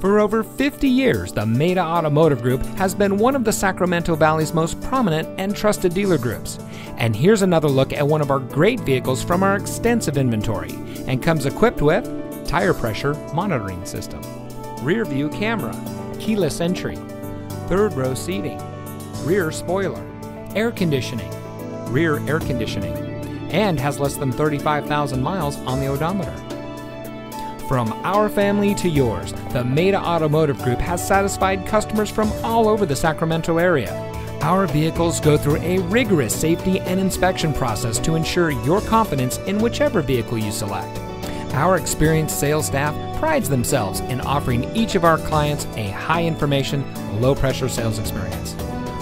For over 50 years, the Maita Automotive Group has been one of the Sacramento Valley's most prominent and trusted dealer groups. And here's another look at one of our great vehicles from our extensive inventory, and comes equipped with tire pressure monitoring system, rear view camera, keyless entry, third row seating, rear spoiler, rear air conditioning, and has less than 35,000 miles on the odometer. From our family to yours, the Maita Automotive Group has satisfied customers from all over the Sacramento area. Our vehicles go through a rigorous safety and inspection process to ensure your confidence in whichever vehicle you select. Our experienced sales staff prides themselves in offering each of our clients a high information, low pressure sales experience.